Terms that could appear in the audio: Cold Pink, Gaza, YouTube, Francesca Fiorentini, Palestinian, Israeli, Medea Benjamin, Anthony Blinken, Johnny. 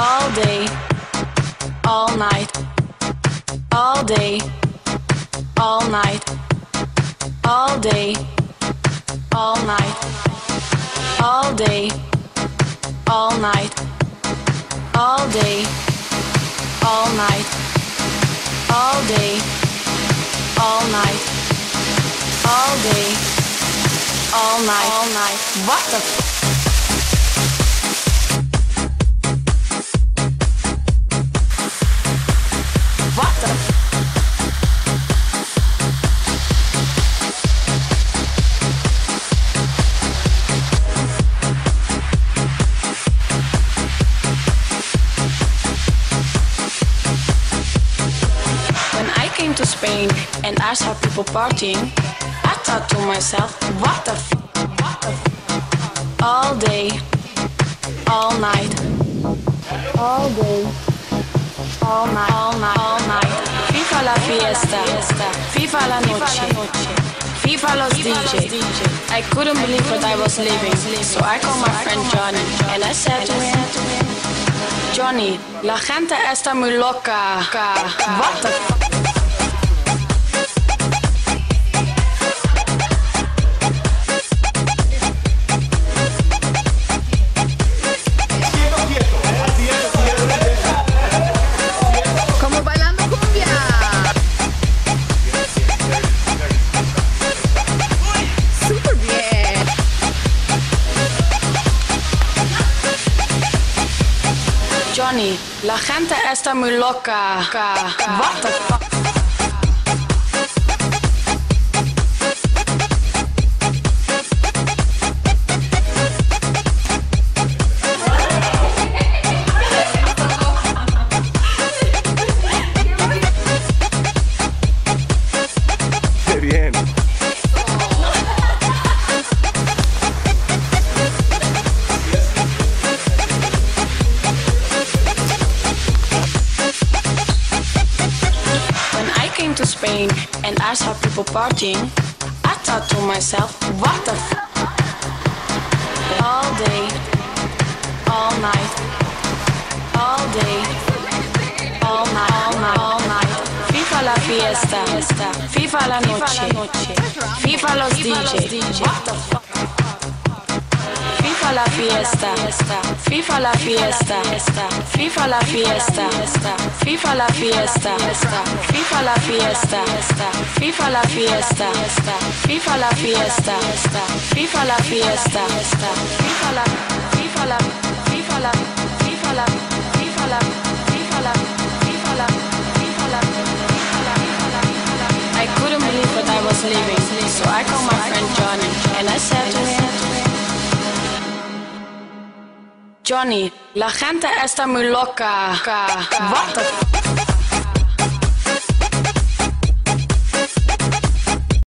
all day, all night, all day, all night, all day, all night, all day, all night, all day, all night, all day, all night, all day, all night. What the f- to Spain and I saw people partying, I thought to myself, what the f***, all day, all night, all day, all night, all night, all night. Viva la fiesta, viva la noche, viva los DJ. I couldn't believe what I was living, so I called my friend Johnny and I said to him, Johnny, la gente está muy loca. What the f***? Johnny, la gente está muy loca. What the fuck? Qué bien. To Spain and I saw people partying, I thought to myself, what the f***? All day, all night, all day, all night, all night, all night. Viva la fiesta, viva la noche, viva los DJ. What the f***? Viva la fiesta, viva la fiesta, viva la fiesta, viva la fiesta, viva la fiesta, viva la fiesta, viva la fiesta, viva la fiesta, viva la, viva la, viva la, viva la, viva la, viva la, viva la, viva la. I couldn't believe what I was leaving, so I called my friend Johnny and I said to him, Johnny, la gente está muy loca. What the f***?